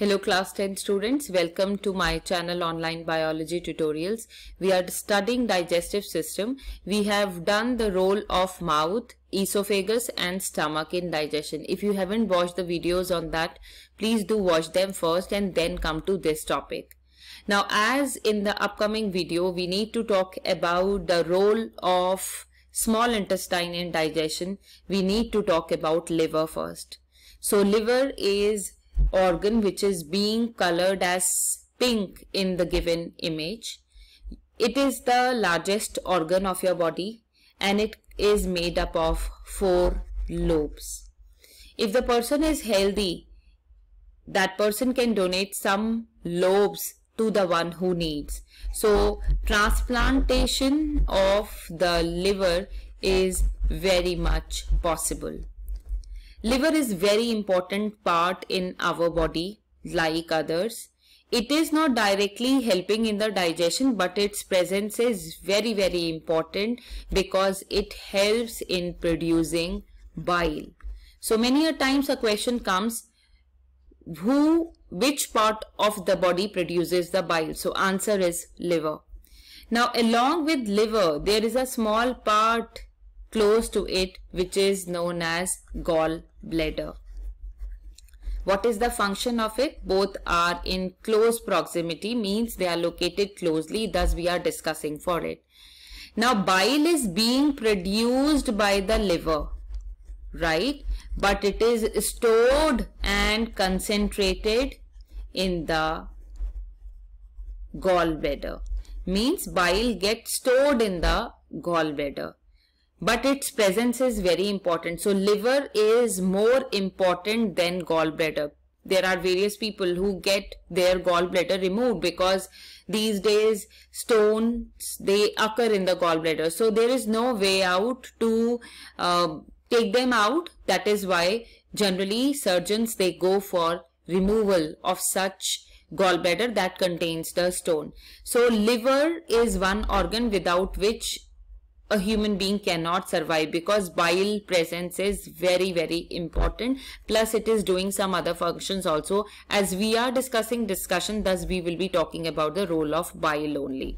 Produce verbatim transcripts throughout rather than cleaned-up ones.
Hello class ten students, welcome to my channel Online Biology Tutorials. We are studying digestive system. We have done the role of mouth, esophagus and stomach in digestion. If you haven't watched the videos on that, please do watch them first and then come to this topic. Now, as in the upcoming video, we need to talk about the role of small intestine in digestion. We need to talk about liver first. So liver is organ which is being colored as pink in the given image. It is the largest organ of your body and it is made up of four lobes. If the person is healthy, that person can donate some lobes to the one who needs. So transplantation of the liver is very much possible. Liver is very important part in our body like others. It is not directly helping in the digestion, but its presence is very very important because it helps in producing bile. So many a times a question comes, who, which part of the body produces the bile? So answer is liver. Now along with liver, there is a small part close to it which is known as gallbladder. What is the function of it? Both are in close proximity, means they are located closely, thus we are discussing for it. Now bile is being produced by the liver, right? But it is stored and concentrated in the gallbladder. Means bile gets stored in the gallbladder. But its presence is very important. So liver is more important than gallbladder. There are various people who get their gallbladder removed because these days stones, they occur in the gallbladder. So there is no way out to uh, take them out. That is why generally surgeons, they go for removal of such gallbladder that contains the stone. So liver is one organ without which a human being cannot survive because bile presence is very very important. Plus it is doing some other functions also. As we are discussing discussion, thus we will be talking about the role of bile only.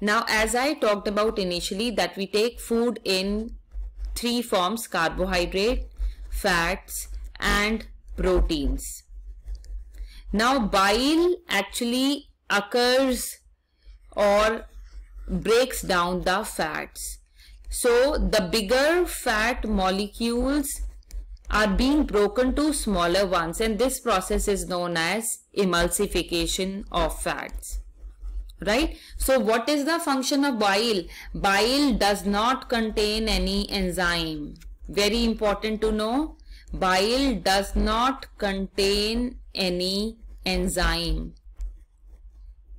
Now as I talked about initially, that we take food in three forms: carbohydrate, fats and proteins. Now bile actually occurs or breaks down the fats. So the bigger fat molecules are being broken to smaller ones, and this process is known as emulsification of fats, right? So what is the function of bile? Bile does not contain any enzyme. Very important to know, bile does not contain any enzyme.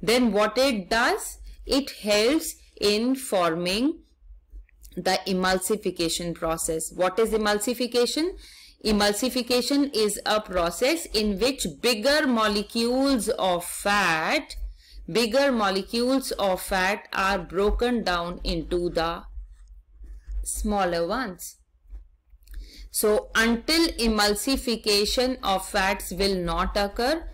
Then what it does? It helps in forming the emulsification process. What is emulsification? Emulsification is a process in which bigger molecules of fat, bigger molecules of fat are broken down into the smaller ones. So until emulsification of fats will not occur,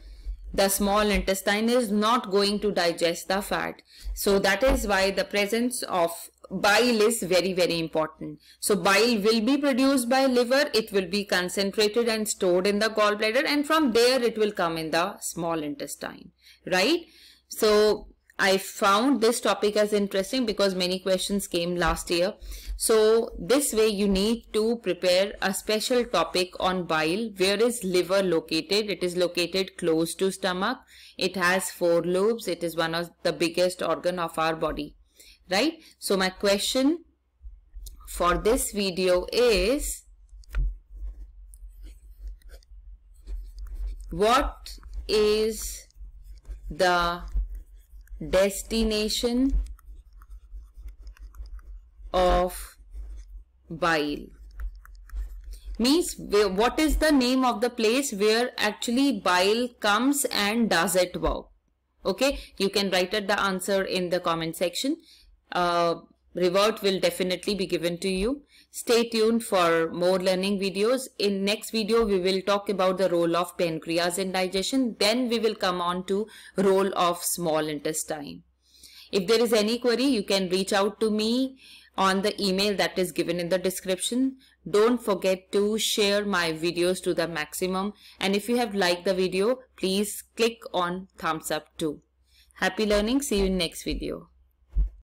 the small intestine is not going to digest the fat. So that is why the presence of bile is very, very important. So bile will be produced by liver. It will be concentrated and stored in the gallbladder, and from there it will come in the small intestine, right? So I found this topic as interesting because many questions came last year. So this way you need to prepare a special topic on bile. Where is liver located? It is located close to stomach. It has four lobes. It is one of the biggest organ of our body, right? So my question for this video is, what is the destination of bile? Means what is the name of the place where actually bile comes and does it work? Okay, you can write out the answer in the comment section. Uh, revert will definitely be given to you. Stay tuned for more learning videos. In next video, we will talk about the role of pancreas in digestion. Then we will come on to role of small intestine. If there is any query, you can reach out to me on the email that is given in the description. Don't forget to share my videos to the maximum. And if you have liked the video, please click on thumbs up too. Happy learning. See you in next video.